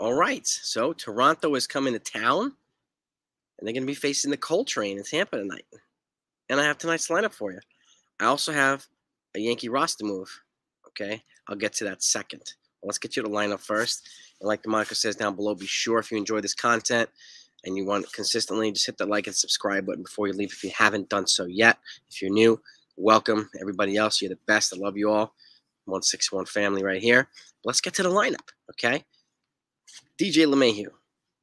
All right, so Toronto is coming to town, and they're going to be facing the Coltrane in Tampa tonight. And I have tonight's lineup for you. I also have a Yankee roster move, okay? I'll get to that second. Let's get you to lineup first. And like DeMarco says down below, be sure if you enjoy this content and you want it consistently, just hit the like and subscribe button before you leave if you haven't done so yet. If you're new, welcome. Everybody else, you're the best. I love you all. 161 family right here. Let's get to the lineup, okay? DJ LeMahieu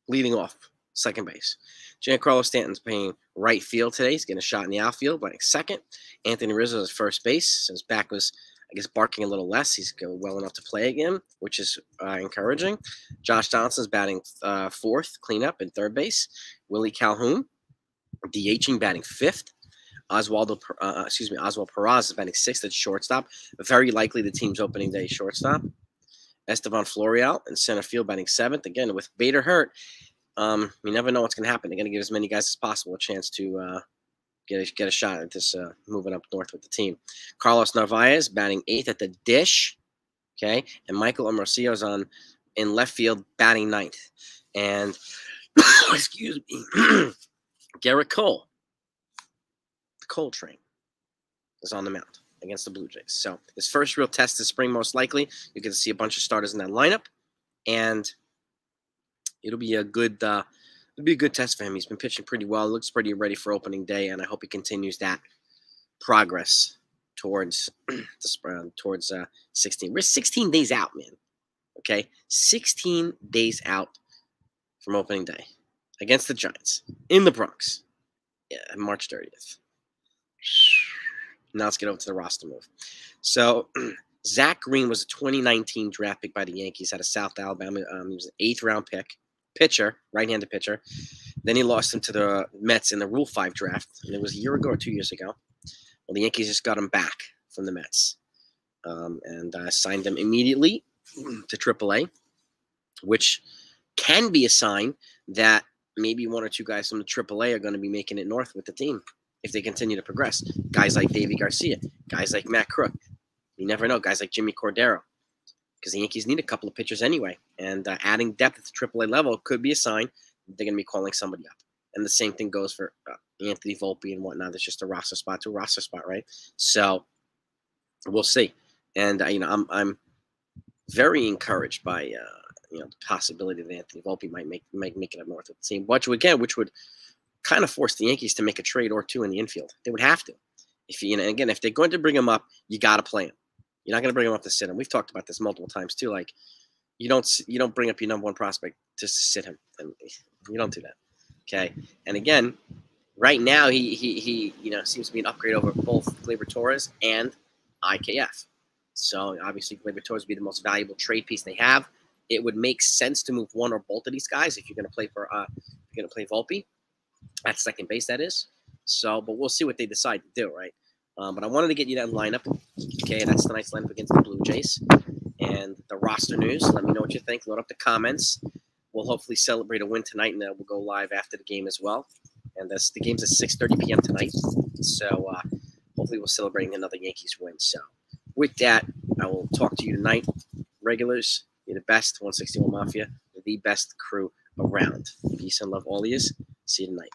leading off, second base. Giancarlo Stanton's playing right field today. He's getting a shot in the outfield, playing second. Anthony Rizzo is first base. So his back was, I guess, barking a little less. He's well enough to play again, which is encouraging. Josh Donaldson's batting fourth, cleanup, and third base. Willie Calhoun, DHing, batting fifth. Oswald Peraz is batting sixth at shortstop. Very likely the team's opening day shortstop. Esteban Florial in center field batting seventh. Again, with Bader hurt, you never know what's going to happen. They're going to give as many guys as possible a chance to get a shot at this moving up north with the team. Carlos Narvaez batting eighth at the dish, okay? And Michael Ambrosio is in left field batting ninth. And, excuse me, Garrett Cole, the Coltrane, is on the mound against the Blue Jays. So his first real test this spring, most likely. You're going to see a bunch of starters in that lineup, and it'll be a good test for him. He's been pitching pretty well. Looks pretty ready for opening day, and I hope he continues that progress towards towards 16. We're 16 days out, man. Okay, 16 days out from opening day against the Giants in the Bronx, yeah, March 30th. Now let's get over to the roster move. So Zach Green was a 2019 draft pick by the Yankees out of South Alabama. He was an eighth-round pick, pitcher, right-handed pitcher. Then he lost him to the Mets in the Rule 5 draft. And it was a year ago or 2 years ago. Well, the Yankees just got him back from the Mets and signed him immediately to AAA, which can be a sign that maybe one or two guys from the AAA are going to be making it north with the team if they continue to progress. Guys like Davy Garcia, guys like Matt Crook. You never know. Guys like Jimmy Cordero, because the Yankees need a couple of pitchers anyway. And adding depth at the AAA level could be a sign they're going to be calling somebody up. And the same thing goes for Anthony Volpe and whatnot. It's just a roster spot to a roster spot, right? So we'll see. And, you know, I'm very encouraged by, you know, the possibility that Anthony Volpe might make it up north of the team, which would kind of force the Yankees to make a trade or two in the infield. They would have to. If you know, again, if they're going to bring him up, you got to play him. You're not going to bring him up to sit him. We've talked about this multiple times too. Like, you don't bring up your number one prospect just to sit him. And you don't do that, okay? And again, right now he you know, seems to be an upgrade over both Gleyber Torres and IKF. So obviously Gleyber Torres would be the most valuable trade piece they have. It would make sense to move one or both of these guys if you're going to play for Volpe at second base. That is. So, but we'll see what they decide to do, right? But I wanted to get you that lineup. Okay, that's the nice lineup against the Blue Jays. And the roster news, let me know what you think. Load up the comments. We'll hopefully celebrate a win tonight, and we'll go live after the game as well. And the game's at 6:30 p.m. tonight. So hopefully we'll celebrate another Yankees win. So with that, I will talk to you tonight. Regulars, you're the best. 161 Mafia, the best crew around. Peace and love all of you. See you tonight.